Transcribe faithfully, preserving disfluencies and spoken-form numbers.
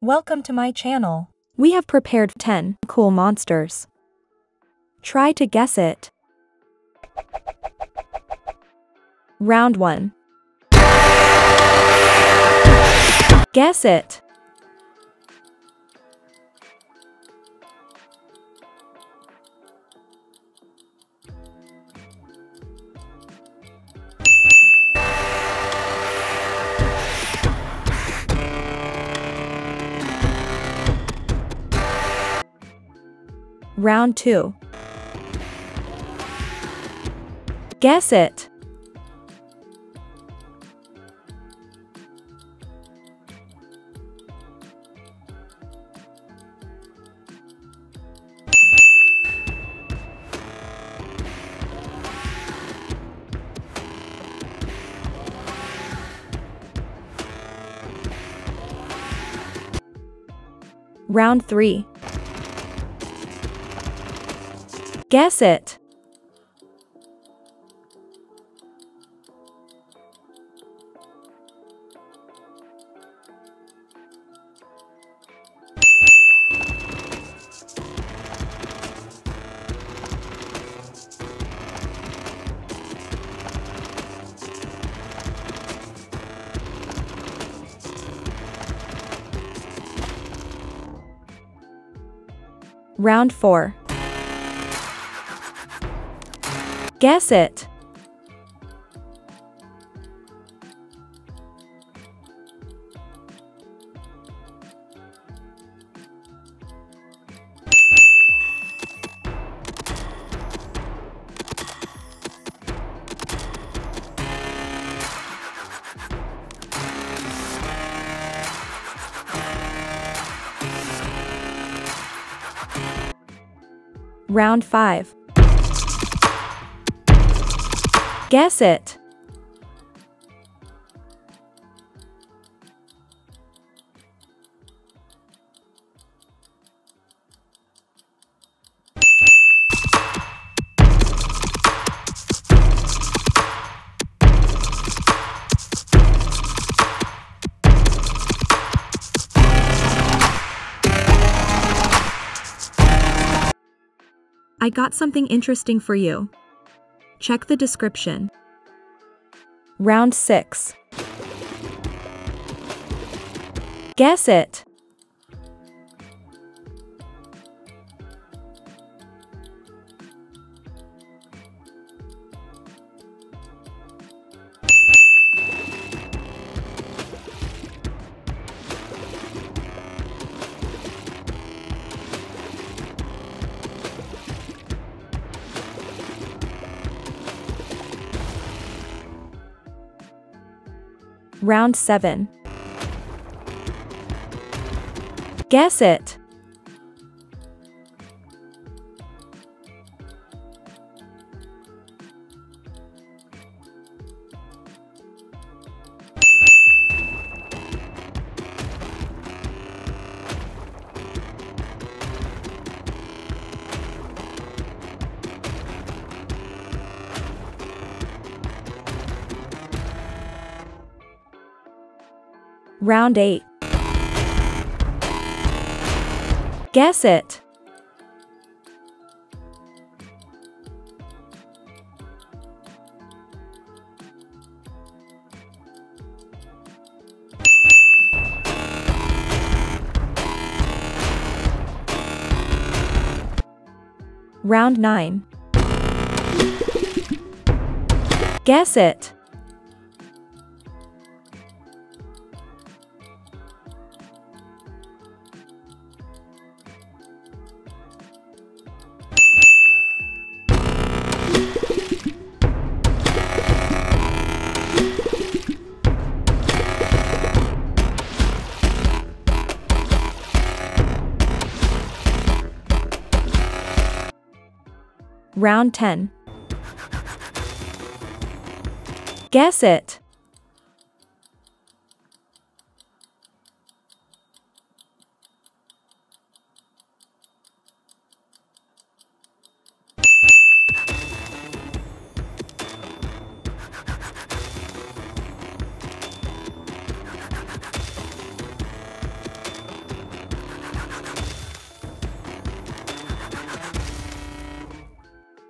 Welcome to my channel. We have prepared ten cool monsters. Try to guess it. Round one. Guess it. Round two. Guess it. Round three. Guess it. Round four. Guess it. Round five. Guess it. I got something interesting for you. Check the description. Round six. Guess it. Round seven. Guess it. Round eight. Guess it. Round nine. Guess it. Round ten. Guess it.